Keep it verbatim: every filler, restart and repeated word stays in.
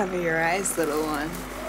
Cover your eyes, little one.